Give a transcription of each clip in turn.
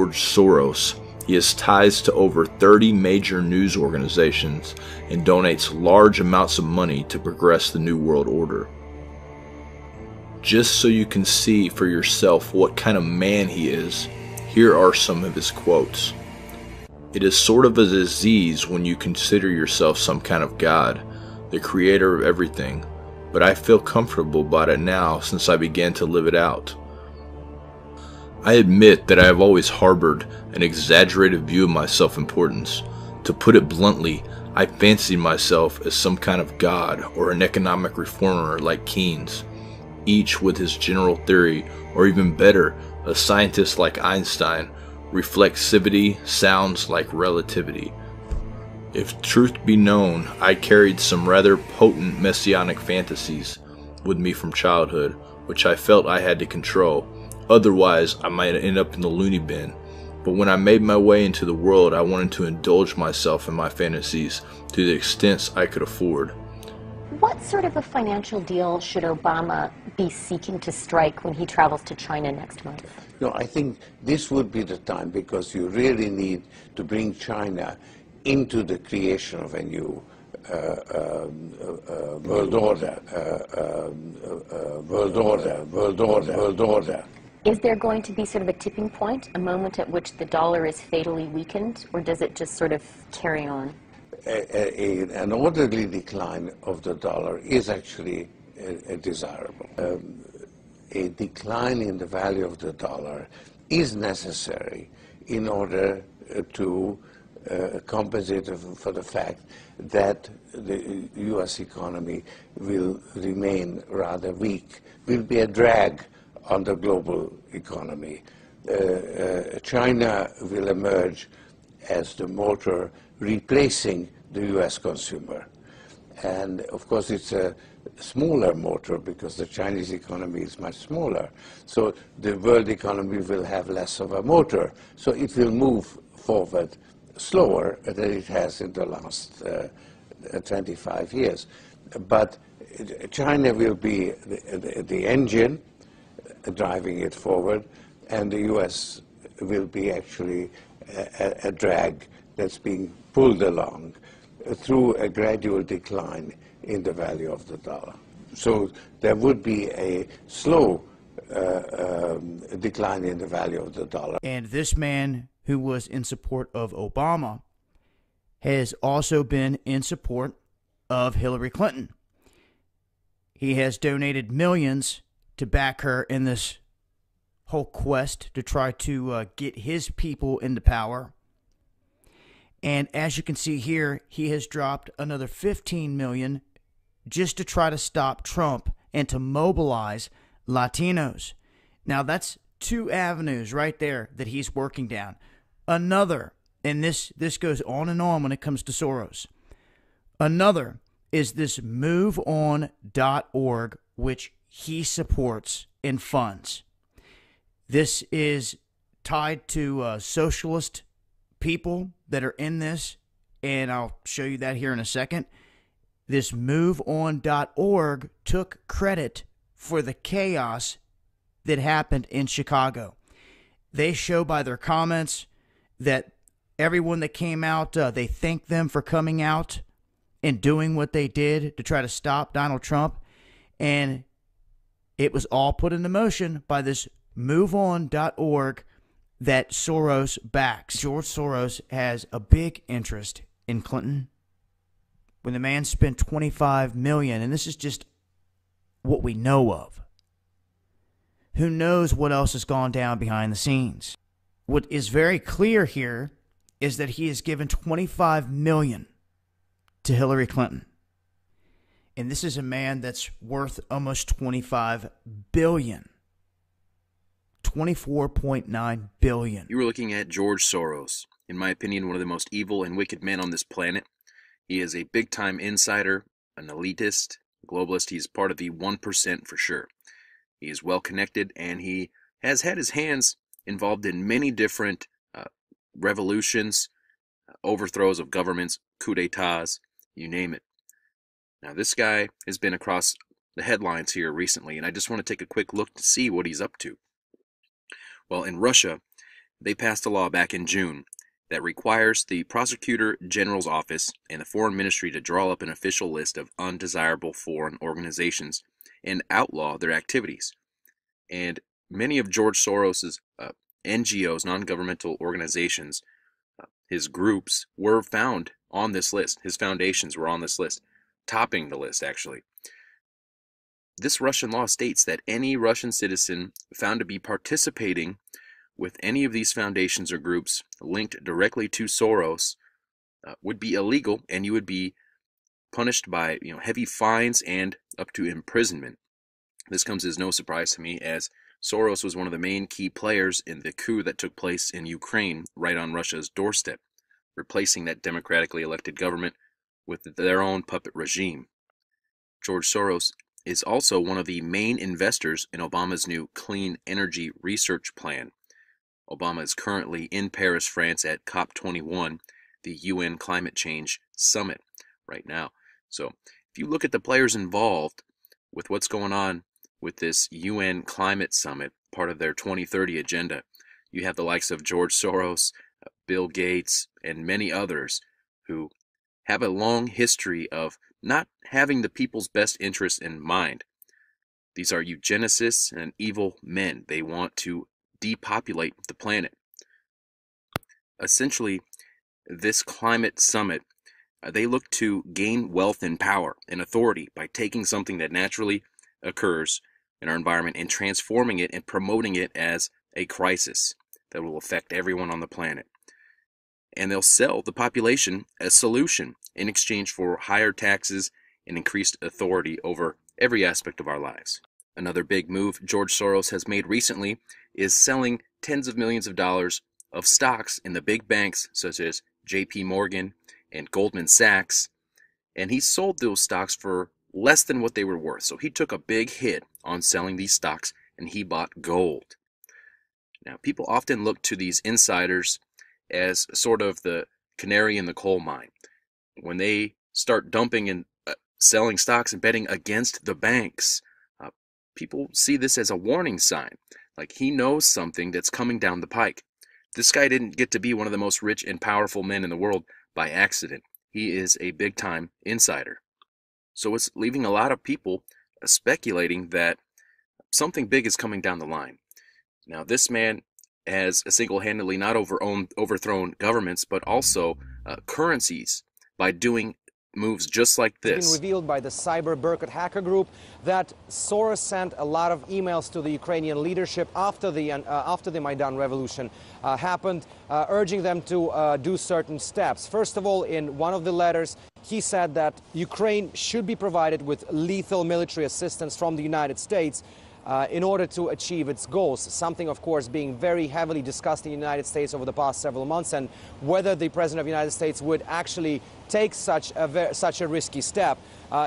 George Soros. He has ties to over 30 major news organizations and donates large amounts of money to progress the New World Order. Just so you can see for yourself what kind of man he is, here are some of his quotes. "It is sort of a disease when you consider yourself some kind of God, the creator of everything, but I feel comfortable about it now since I began to live it out. I admit that I have always harbored an exaggerated view of my self-importance. To put it bluntly, I fancied myself as some kind of god or an economic reformer like Keynes, each with his general theory, or even better, a scientist like Einstein. Reflexivity sounds like relativity. If truth be known, I carried some rather potent messianic fantasies with me from childhood, which I felt I had to control. Otherwise, I might end up in the loony bin. But when I made my way into the world, I wanted to indulge myself in my fantasies to the extent I could afford." What sort of a financial deal should Obama be seeking to strike when he travels to China next month? No, I think this would be the time, because you really need to bring China into the creation of a new world order. Is there going to be sort of a tipping point, a moment at which the dollar is fatally weakened, or does it just sort of carry on? An orderly decline of the dollar is actually desirable. A decline in the value of the dollar is necessary in order to compensate for the fact that the U.S. economy will remain rather weak, will be a drag on the global economy. China will emerge as the motor replacing the U.S. consumer. And of course it's a smaller motor because the Chinese economy is much smaller. So the world economy will have less of a motor. So it will move forward slower than it has in the last 25 years. But China will be the engine driving it forward, and the U.S. will be actually a drag that's being pulled along through a gradual decline in the value of the dollar. So there would be a slow decline in the value of the dollar. And this man, who was in support of Obama, has also been in support of Hillary Clinton. He has donated millions to back her in this whole quest to try to get his people into power. And as you can see here, he has dropped another $15 million just to try to stop Trump and to mobilize Latinos. Now, that's two avenues right there that he's working down. Another, and this goes on and on when it comes to Soros, another is this MoveOn.org, which he supports and funds. This is tied to socialist people that are in this, and I'll show you that here in a second. This MoveOn.org took credit for the chaos that happened in Chicago. They show by their comments that everyone that came out, they thanked them for coming out and doing what they did to try to stop Donald Trump, and it was all put into motion by this MoveOn.org that Soros backs. George Soros has a big interest in Clinton. When the man spent $25 million, and this is just what we know of. Who knows what else has gone down behind the scenes? What is very clear here is that he has given $25 million to Hillary Clinton. And this is a man that's worth almost $25 billion. $24.9 billion. You were looking at George Soros. In my opinion, one of the most evil and wicked men on this planet. He is a big-time insider, an elitist, globalist. He's part of the 1% for sure. He is well-connected, and he has had his hands involved in many different revolutions, overthrows of governments, coups d'etats, you name it. Now, this guy has been across the headlines here recently, and I just want to take a quick look to see what he's up to. Well, in Russia, they passed a law back in June that requires the Prosecutor General's Office and the Foreign Ministry to draw up an official list of undesirable foreign organizations and outlaw their activities. And many of George Soros's NGOs, non-governmental organizations, his groups were found on this list. His foundations were on this list, topping the list, actually. This Russian law states that any Russian citizen found to be participating with any of these foundations or groups linked directly to Soros would be illegal, and you would be punished by heavy fines and up to imprisonment. This comes as no surprise to me, as Soros was one of the main key players in the coup that took place in Ukraine right on Russia's doorstep, replacing that democratically elected government with their own puppet regime. George Soros is also one of the main investors in Obama's new Clean Energy Research Plan. Obama is currently in Paris, France at COP21, the UN Climate Change Summit right now. So if you look at the players involved with what's going on with this UN Climate Summit, part of their 2030 agenda, you have the likes of George Soros, Bill Gates, and many others who have a long history of not having the people's best interests in mind. These are eugenicists and evil men. They want to depopulate the planet. Essentially, this climate summit, they look to gain wealth and power and authority by taking something that naturally occurs in our environment and transforming it and promoting it as a crisis that will affect everyone on the planet. And they'll sell the population a solution in exchange for higher taxes and increased authority over every aspect of our lives. Another big move George Soros has made recently is selling tens of millions of dollars of stocks in the big banks such as JP Morgan and Goldman Sachs, and he sold those stocks for less than what they were worth. So he took a big hit on selling these stocks, and he bought gold. Now, people often look to these insiders as sort of the canary in the coal mine. When they start dumping and selling stocks and betting against the banks, people see this as a warning sign, like he knows something that's coming down the pike. This guy didn't get to be one of the most rich and powerful men in the world by accident. He is a big-time insider. So it's leaving a lot of people speculating that something big is coming down the line. Now, this man has single-handedly not overthrown governments, but also currencies by doing moves just like this. It's been revealed by the CyberBerkut hacker group that Soros sent a lot of emails to the Ukrainian leadership after the Maidan revolution happened, urging them to do certain steps. First of all, in one of the letters, he said that Ukraine should be provided with lethal military assistance from the United States in order to achieve its goals, something, of course, being very heavily discussed in the United States over the past several months, and whether the President of the United States would actually take such a risky step.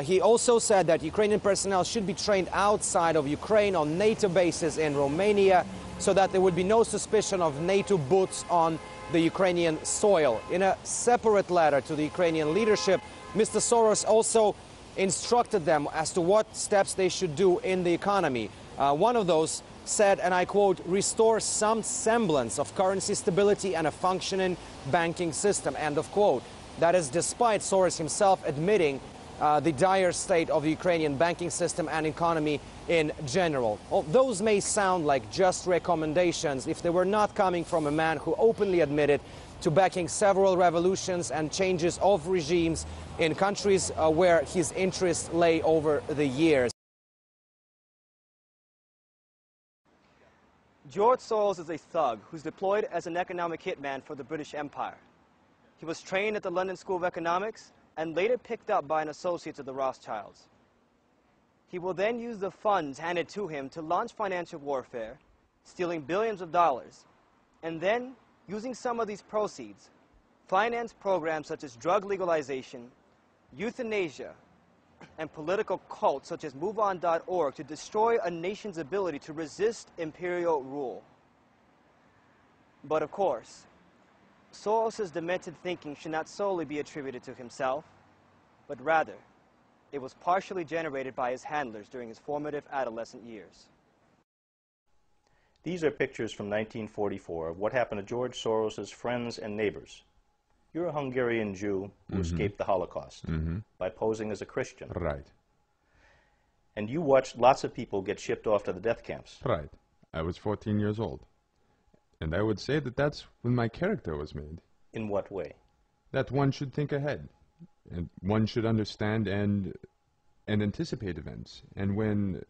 He also said that Ukrainian personnel should be trained outside of Ukraine on NATO bases in Romania, so that there would be no suspicion of NATO boots on the Ukrainian soil. In a separate letter to the Ukrainian leadership, Mr. Soros also instructed them as to what steps they should do in the economy. One of those said, and I quote, "restore some semblance of currency stability and a functioning banking system," end of quote. That is despite Soros himself admitting the dire state of the Ukrainian banking system and economy in general. Well, those may sound like just recommendations if they were not coming from a man who openly admitted to backing several revolutions and changes of regimes in countries where his interests lay over the years. George Soros is a thug who's deployed as an economic hitman for the British Empire. He was trained at the London School of Economics and later picked up by an associate of the Rothschilds. He will then use the funds handed to him to launch financial warfare, stealing billions of dollars, and then, using some of these proceeds, finance programs such as drug legalization, euthanasia, and political cults such as MoveOn.org to destroy a nation's ability to resist imperial rule. But of course, Soros's demented thinking should not solely be attributed to himself, but rather, it was partially generated by his handlers during his formative adolescent years. These are pictures from 1944 of what happened to George Soros' friends and neighbors. You're a Hungarian Jew who escaped the Holocaust by posing as a Christian. Right. And you watched lots of people get shipped off to the death camps. Right. I was 14 years old. And I would say that that's when my character was made. In what way? That one should think ahead. And one should understand and anticipate events. And when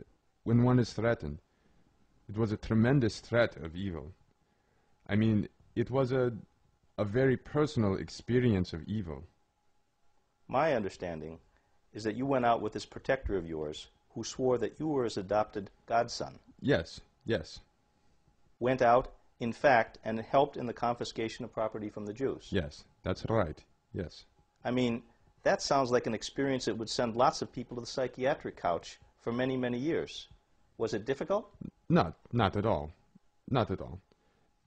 one is threatened, it was a tremendous threat of evil. I mean, it was a very personal experience of evil. My understanding is that you went out with this protector of yours who swore that you were his adopted godson. Yes, yes. Went out, in fact, and helped in the confiscation of property from the Jews. Yes, that's right, yes. I mean, that sounds like an experience that would send lots of people to the psychiatric couch for many, many years. Was it difficult? Not at all. Not at all.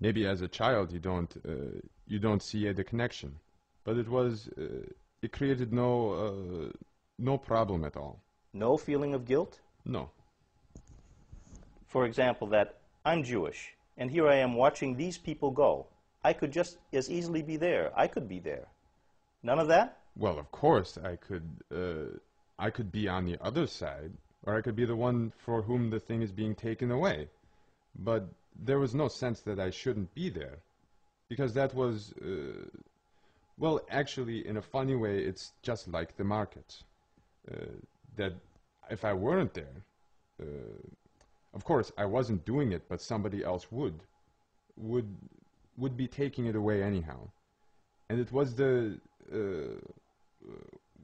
Maybe as a child you don't see the connection, but it was it created no problem at all. No feeling of guilt? No. For example, that I'm Jewish, and here I am watching these people go. I could just as easily be there. I could be there. None of that? Well, of course, I could be on the other side, or I could be the one for whom the thing is being taken away. But there was no sense that I shouldn't be there, because that was, well, actually, in a funny way, it's just like the markets. That if I weren't there, of course, I wasn't doing it, but somebody else would be taking it away anyhow. And it was the,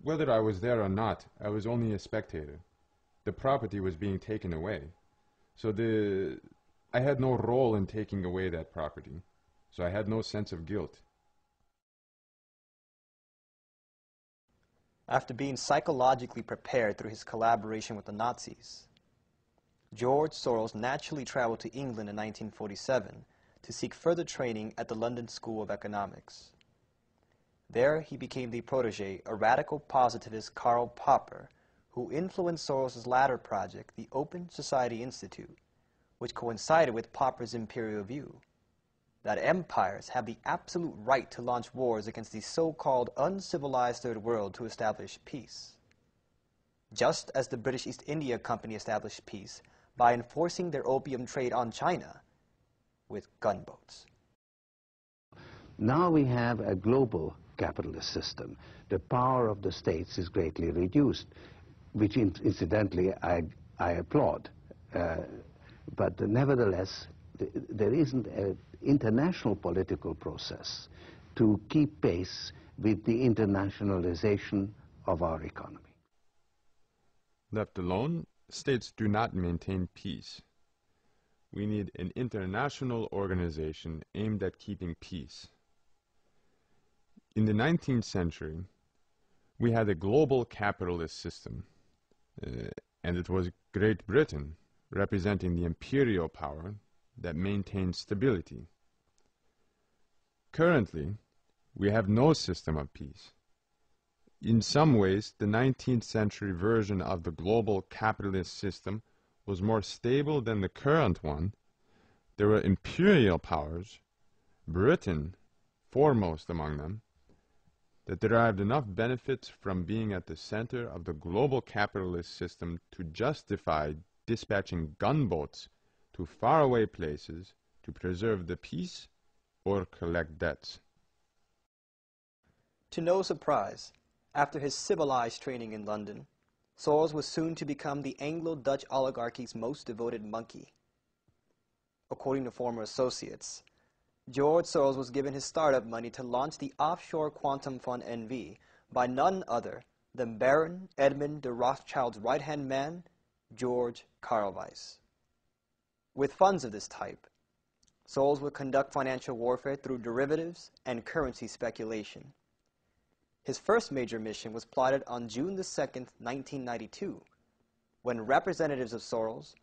whether I was there or not, I was only a spectator. The property was being taken away. So I had no role in taking away that property. So I had no sense of guilt. After being psychologically prepared through his collaboration with the Nazis, George Soros naturally traveled to England in 1947 to seek further training at the London School of Economics. There he became the protege of radical positivist Karl Popper, who influenced Soros' latter project, the Open Society Institute, which coincided with Popper's imperial view, that empires have the absolute right to launch wars against the so-called uncivilized Third World to establish peace. Just as the British East India Company established peace by enforcing their opium trade on China with gunboats. Now we have a global capitalist system. The power of the states is greatly reduced, which incidentally I applaud. But nevertheless, there isn't an international political process to keep pace with the internationalization of our economy. Left alone, states do not maintain peace. We need an international organization aimed at keeping peace. In the 19th century, we had a global capitalist system. And it was Great Britain, representing the imperial power, that maintained stability. Currently, we have no system of peace. In some ways, the 19th century version of the global capitalist system was more stable than the current one. There were imperial powers, Britain foremost among them, that derived enough benefits from being at the center of the global capitalist system to justify dispatching gunboats to faraway places to preserve the peace or collect debts. To no surprise, after his civilized training in London, Soros was soon to become the Anglo-Dutch oligarchy's most devoted monkey. According to former associates, George Soros was given his startup money to launch the offshore quantum fund NV by none other than Baron Edmund de Rothschild's right-hand man, George Karl Weiss. With funds of this type, Soros would conduct financial warfare through derivatives and currency speculation. His first major mission was plotted on June 2, 1992, when representatives of Soros,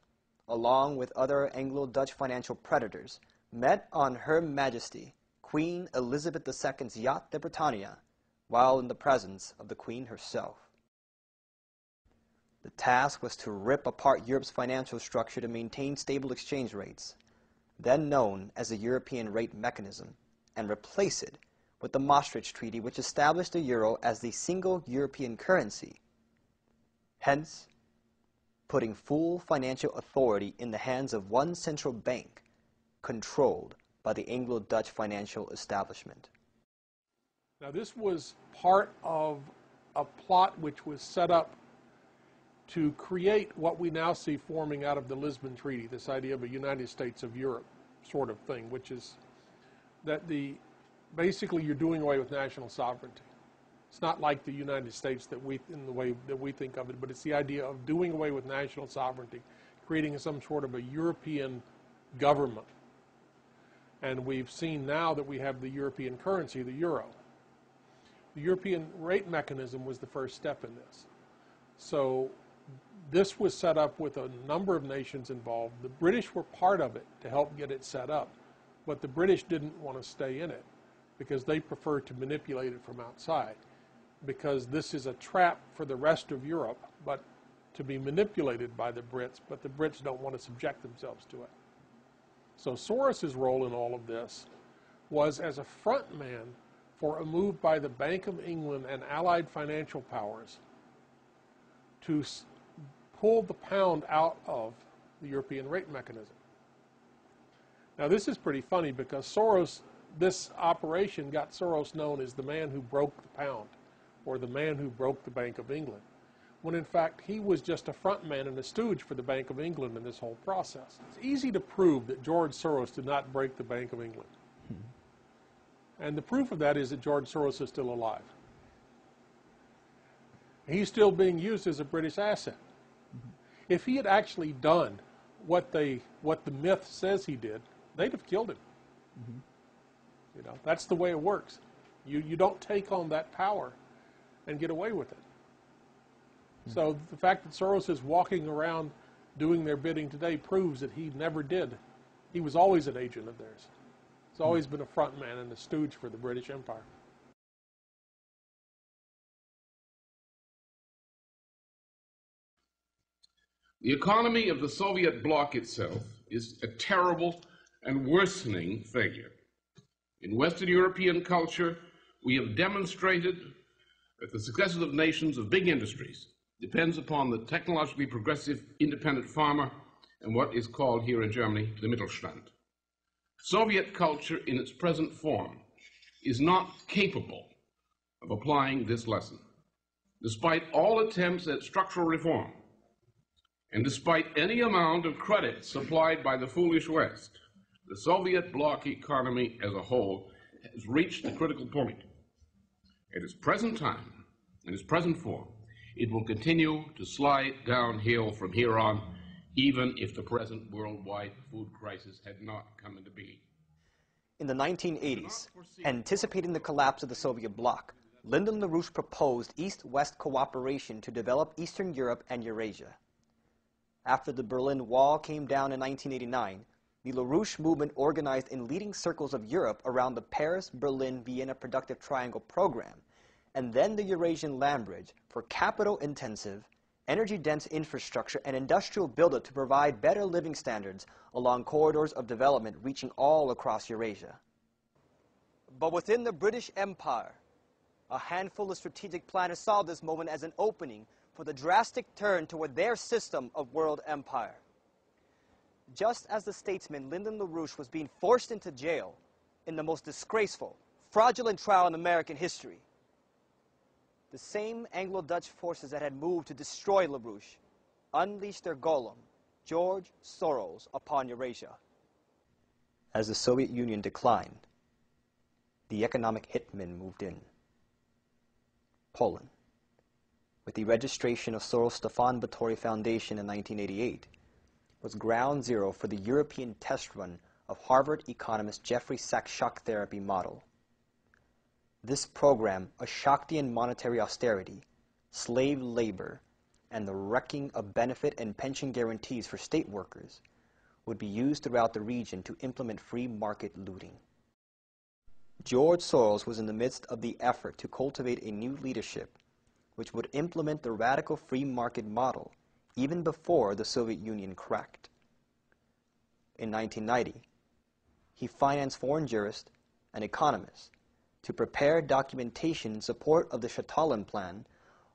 along with other Anglo-Dutch financial predators, met on Her Majesty, Queen Elizabeth II's yacht, the Britannia, while in the presence of the Queen herself. The task was to rip apart Europe's financial structure to maintain stable exchange rates, then known as the European Rate Mechanism, and replace it with the Maastricht Treaty, which established the euro as the single European currency, hence putting full financial authority in the hands of one central bank controlled by the Anglo-Dutch financial establishment. Now, this was part of a plot which was set up to create what we now see forming out of the Lisbon Treaty, this idea of a United States of Europe sort of thing, which is that basically you're doing away with national sovereignty. It's not like the United States that in the way that we think of it, but it's the idea of doing away with national sovereignty, creating some sort of a European government. And we've seen now that we have the European currency, the euro. The European Rate Mechanism was the first step in this. So this was set up with a number of nations involved. The British were part of it to help get it set up, but the British didn't want to stay in it because they preferred to manipulate it from outside, because this is a trap for the rest of Europe, but to be manipulated by the Brits, but the Brits don't want to subject themselves to it. So Soros's role in all of this was as a front man for a move by the Bank of England and allied financial powers to pull the pound out of the European Rate Mechanism. Now, this is pretty funny because Soros, this operation got Soros known as the man who broke the pound, or the man who broke the Bank of England, when in fact he was just a front man and a stooge for the Bank of England in this whole process. It's easy to prove that George Soros did not break the Bank of England. And the proof of that is that George Soros is still alive. He's still being used as a British asset. If he had actually done what the myth says he did, they'd have killed him. You know, that's the way it works. You don't take on that power and get away with it. So the fact that Soros is walking around doing their bidding today proves that he never did. He was always an agent of theirs. He's always been a front man and a stooge for the British Empire. The economy of the Soviet bloc itself is a terrible and worsening failure. In Western European culture, we have demonstrated that the successes of nations of big industries depends upon the technologically progressive independent farmer and what is called here in Germany the Mittelstand. Soviet culture in its present form is not capable of applying this lesson, despite all attempts at structural reform, and despite any amount of credit supplied by the foolish West. The Soviet bloc economy as a whole has reached the critical point. At its present time, in its present form, it will continue to slide downhill from here on, even if the present worldwide food crisis had not come into being. In the 1980s, anticipating the collapse of the Soviet bloc, Lyndon LaRouche proposed East-West cooperation to develop Eastern Europe and Eurasia. After the Berlin Wall came down in 1989, the LaRouche movement organized in leading circles of Europe around the Paris-Berlin-Vienna Productive Triangle program, and then the Eurasian land bridge for capital-intensive, energy-dense infrastructure and industrial buildup to provide better living standards along corridors of development reaching all across Eurasia. But within the British Empire, a handful of strategic planners saw this moment as an opening for the drastic turn toward their system of world empire. Just as the statesman Lyndon LaRouche was being forced into jail in the most disgraceful, fraudulent trial in American history, the same Anglo-Dutch forces that had moved to destroy LaRouche unleashed their golem, George Soros, upon Eurasia. As the Soviet Union declined, the economic hitmen moved in. Poland, with the registration of Soros Stefan Batory Foundation in 1988, was ground zero for the European test run of Harvard economist Jeffrey Sachs' shock therapy model. This program, a Shaktian monetary austerity, slave labor, and the wrecking of benefit and pension guarantees for state workers, would be used throughout the region to implement free market looting. George Soros was in the midst of the effort to cultivate a new leadership which would implement the radical free market model even before the Soviet Union cracked. In 1990, he financed foreign jurists and economists to prepare documentation in support of the Shatalin Plan,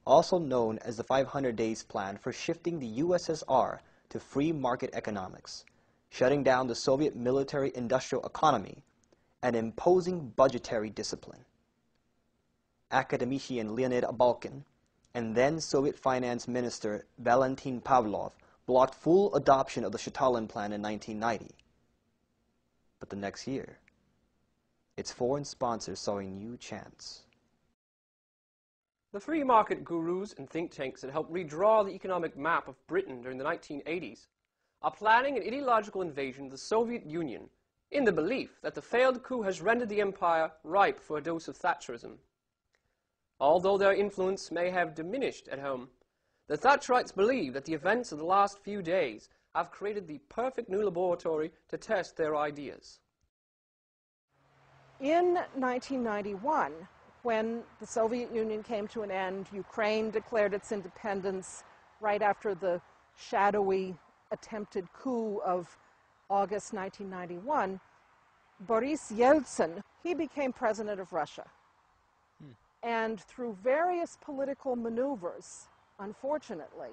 also known as the 500 Days Plan, for shifting the USSR to free market economics, shutting down the Soviet military-industrial economy, and imposing budgetary discipline. Academician Leonid Abalkin and then Soviet Finance Minister Valentin Pavlov blocked full adoption of the Shatalin Plan in 1990. But the next year, its foreign sponsors saw a new chance. The free market gurus and think tanks that helped redraw the economic map of Britain during the 1980s are planning an ideological invasion of the Soviet Union in the belief that the failed coup has rendered the empire ripe for a dose of Thatcherism. Although their influence may have diminished at home, the Thatcherites believe that the events of the last few days have created the perfect new laboratory to test their ideas. In 1991, when the Soviet Union came to an end, Ukraine declared its independence right after the shadowy attempted coup of August 1991, Boris Yeltsin, he became president of Russia. And through various political maneuvers, unfortunately,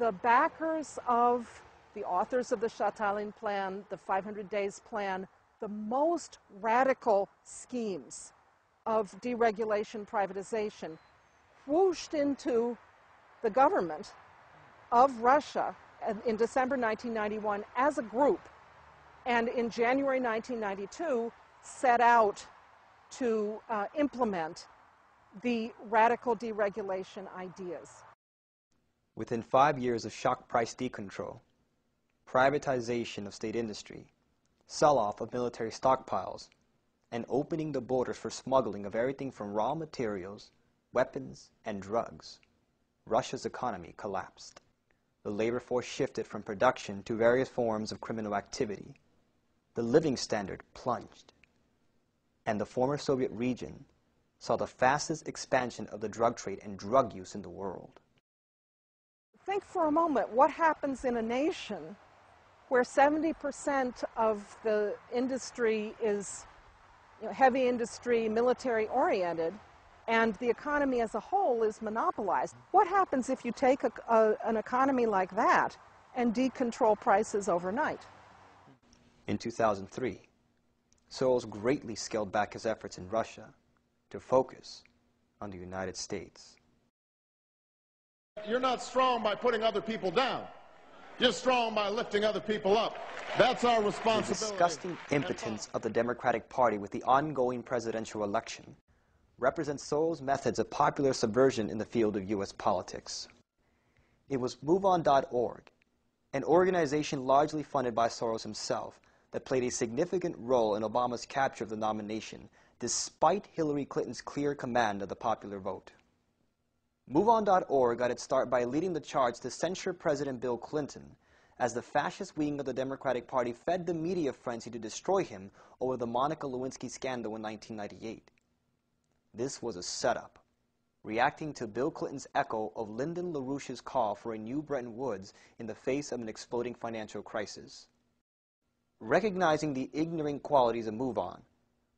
the backers of the authors of the Shatalin Plan, the 500 Days Plan, the most radical schemes of deregulation, privatization, whooshed into the government of Russia in December 1991 as a group, and in January 1992 set out to implement the radical deregulation ideas. Within 5 years of shock price decontrol, privatization of state industry, sell-off of military stockpiles, and opening the borders for smuggling of everything from raw materials, weapons, and drugs, Russia's economy collapsed. The labor force shifted from production to various forms of criminal activity. The living standard plunged. And the former Soviet region saw the fastest expansion of the drug trade and drug use in the world. Think for a moment what happens in a nation where 70% of the industry is heavy industry, military-oriented, and the economy as a whole is monopolized. What happens if you take an economy like that and decontrol prices overnight? In 2003, Soros greatly scaled back his efforts in Russia to focus on the United States. You're not strong by putting other people down. You're strong by lifting other people up. That's our responsibility. The disgusting impotence of the Democratic Party with the ongoing presidential election represents Soros' methods of popular subversion in the field of U.S. politics. It was MoveOn.org, an organization largely funded by Soros himself, that played a significant role in Obama's capture of the nomination, despite Hillary Clinton's clear command of the popular vote. MoveOn.org got its start by leading the charge to censure President Bill Clinton as the fascist wing of the Democratic Party fed the media frenzy to destroy him over the Monica Lewinsky scandal in 1998. This was a setup, reacting to Bill Clinton's echo of Lyndon LaRouche's call for a new Bretton Woods in the face of an exploding financial crisis. Recognizing the ignorant qualities of MoveOn,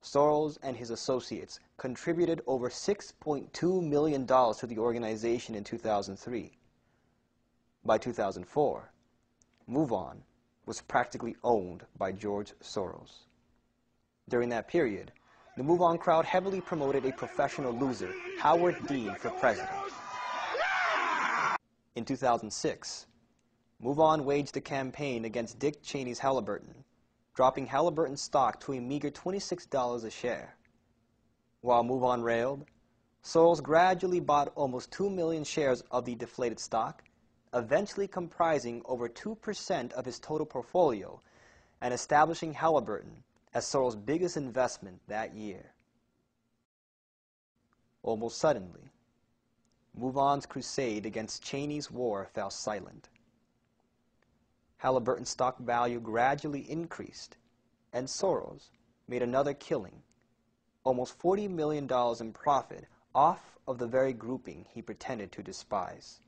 Soros and his associates contributed over $6.2 million to the organization in 2003. By 2004, MoveOn was practically owned by George Soros. During that period, the MoveOn crowd heavily promoted a professional loser, Howard Dean, for president. In 2006, MoveOn waged a campaign against Dick Cheney's Halliburton, dropping Halliburton's stock to a meager $26 a share. While MoveOn railed, Soros gradually bought almost 2 million shares of the deflated stock, eventually comprising over 2% of his total portfolio and establishing Halliburton as Soros' biggest investment that year. Almost suddenly, MoveOn's crusade against Cheney's war fell silent. Halliburton's stock value gradually increased, and Soros made another killing, almost $40 million in profit off of the very grouping he pretended to despise.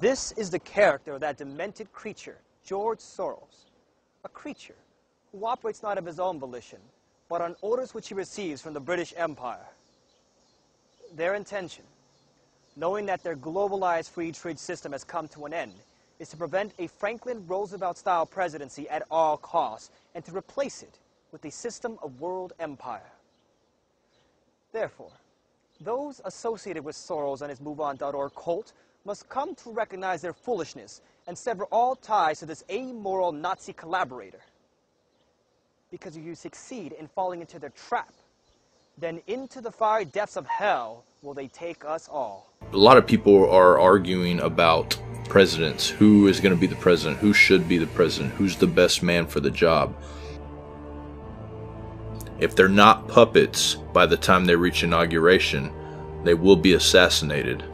This is the character of that demented creature, George Soros, a creature who operates not of his own volition, but on orders which he receives from the British Empire. Their intention, knowing that their globalized free trade system has come to an end, is to prevent a Franklin Roosevelt-style presidency at all costs and to replace it with a system of world empire. Therefore, those associated with Soros and his MoveOn.org cult must come to recognize their foolishness and sever all ties to this amoral Nazi collaborator. Because if you succeed in falling into their trap, then into the fiery depths of hell will they take us all. A lot of people are arguing about presidents, who is going to be the president, who should be the president, who's the best man for the job. If they're not puppets by the time they reach inauguration, they will be assassinated.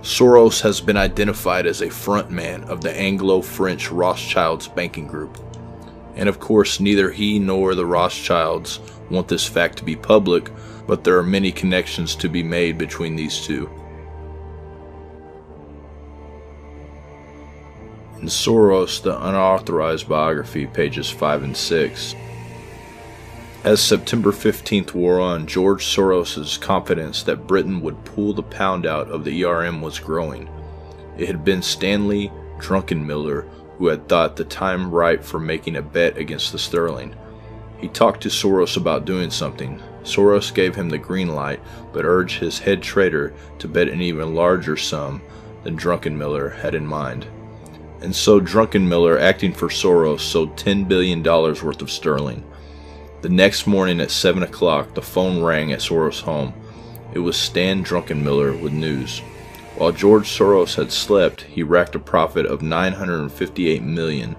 Soros has been identified as a frontman of the Anglo-French Rothschilds banking group. And of course, neither he nor the Rothschilds want this fact to be public, but there are many connections to be made between these two. In Soros, the unauthorized biography, pages 5 and 6. As September 15th wore on, George Soros's confidence that Britain would pull the pound out of the ERM was growing. It had been Stanley Druckenmiller who had thought the time ripe for making a bet against the sterling. He talked to Soros about doing something. Soros gave him the green light, but urged his head trader to bet an even larger sum than Druckenmiller had in mind. And so Druckenmiller, acting for Soros, sold $10 billion worth of sterling. The next morning at 7 o'clock, the phone rang at Soros' home. It was Stan Druckenmiller with news. While George Soros had slept, he racked a profit of $958 million.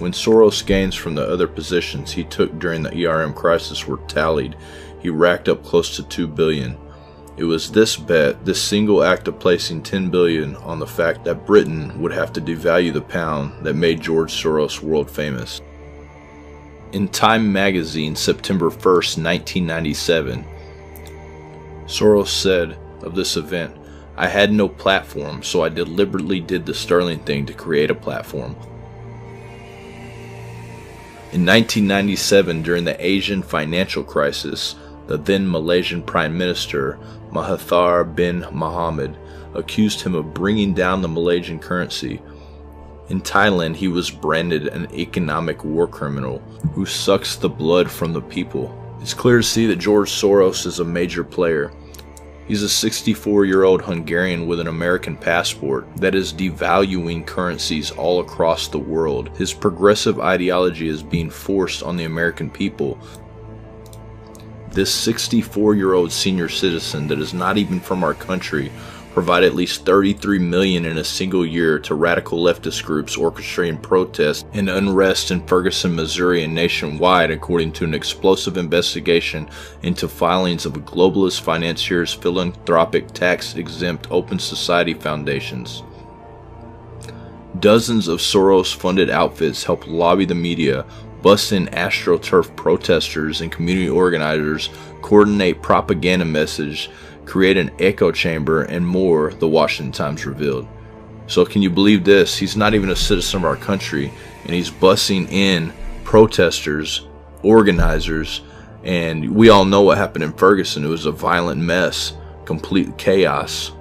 When Soros' gains from the other positions he took during the ERM crisis were tallied, he racked up close to $2 billion. It was this bet, this single act of placing $10 billion on the fact that Britain would have to devalue the pound, that made George Soros world famous. In Time magazine, September 1st, 1997, Soros said of this event, "I had no platform, so I deliberately did the sterling thing to create a platform." In 1997, during the Asian financial crisis, the then Malaysian Prime Minister, Mahathir bin Mohamad, accused him of bringing down the Malaysian currency. In Thailand, he was branded an economic war criminal who sucks the blood from the people. It's clear to see that George Soros is a major player. He's a 64-year-old Hungarian with an American passport that is devaluing currencies all across the world. His progressive ideology is being forced on the American people. This 64-year-old senior citizen that is not even from our country provided at least $33 million in a single year to radical leftist groups orchestrating protests and unrest in Ferguson, Missouri and nationwide, according to an explosive investigation into filings of a globalist financier's philanthropic tax-exempt Open Society foundations. Dozens of Soros-funded outfits help lobby the media, bust in AstroTurf protesters and community organizers, coordinate propaganda message, create an echo chamber, and more, the Washington Times revealed. So can you believe this? He's not even a citizen of our country, and he's bussing in protesters, organizers, and we all know what happened in Ferguson. It was a violent mess, complete chaos.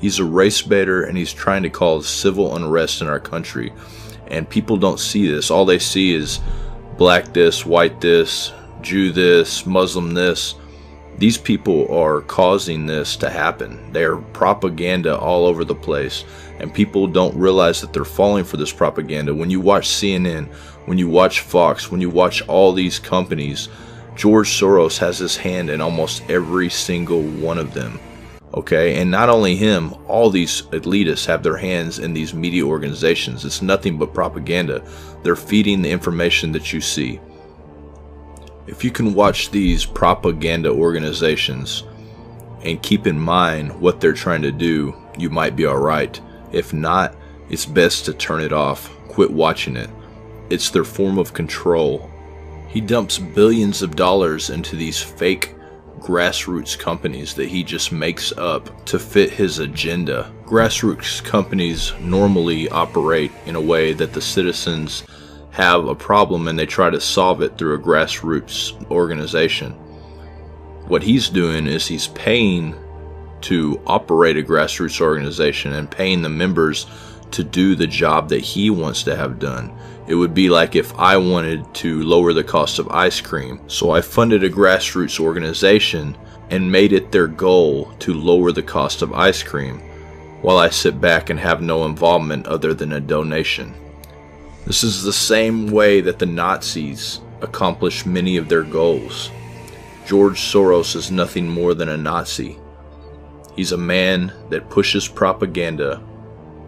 He's a race baiter, and he's trying to cause civil unrest in our country. And people don't see this. All they see is black this, white this, Jew this, Muslim this. These people are causing this to happen. They are propaganda all over the place. And people don't realize that they're falling for this propaganda. When you watch CNN, when you watch Fox, when you watch all these companies, George Soros has his hand in almost every single one of them. Okay, and not only him, all these elitists have their hands in these media organizations. It's nothing but propaganda. They're feeding the information that you see. If you can watch these propaganda organizations and keep in mind what they're trying to do, you might be all right. If not, it's best to turn it off. Quit watching it. It's their form of control. He dumps billions of dollars into these fake grassroots companies that he just makes up to fit his agenda. grassroots companies normally operate in a way that the citizens have a problem and they try to solve it through a grassroots organization. What he's doing is he's paying to operate a grassroots organization and paying the members to do the job that he wants to have done. It would be like if I wanted to lower the cost of ice cream, so I funded a grassroots organization and made it their goal to lower the cost of ice cream, while I sit back and have no involvement other than a donation. This is the same way that the Nazis accomplished many of their goals. George Soros is nothing more than a Nazi. He's a man that pushes propaganda,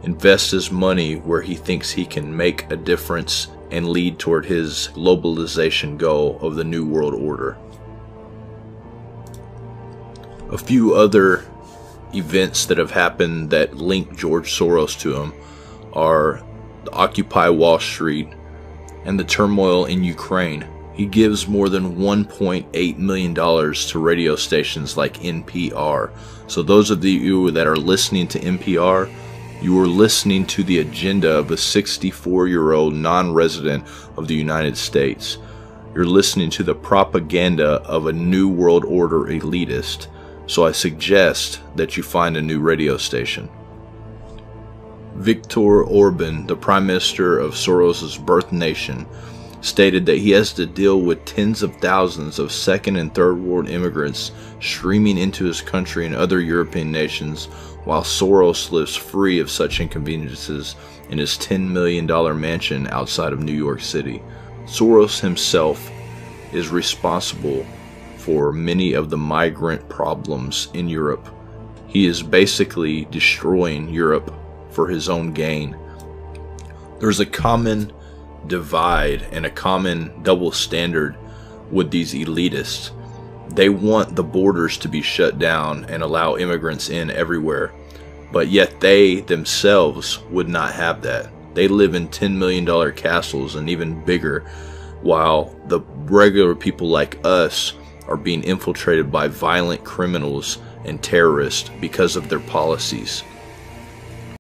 invests his money where he thinks he can make a difference, and lead toward his globalization goal of the New World Order. A few other events that have happened that link George Soros to him are the Occupy Wall Street and the turmoil in Ukraine. He gives more than $1.8 million to radio stations like NPR. So those of you that are listening to NPR, you are listening to the agenda of a 64-year-old non-resident of the United States. You're listening to the propaganda of a New World Order elitist. So I suggest that you find a new radio station. Viktor Orban, the Prime Minister of Soros' birth nation, stated that he has to deal with tens of thousands of second and third world immigrants streaming into his country and other European nations, while Soros lives free of such inconveniences in his $10 million mansion outside of New York City. Soros himself is responsible for many of the migrant problems in Europe. He is basically destroying Europe for his own gain. There's a common divide and a common double standard with these elitists. They want the borders to be shut down and allow immigrants in everywhere, but yet they themselves would not have that. They live in $10 million castles and even bigger, while the regular people like us are being infiltrated by violent criminals and terrorists because of their policies.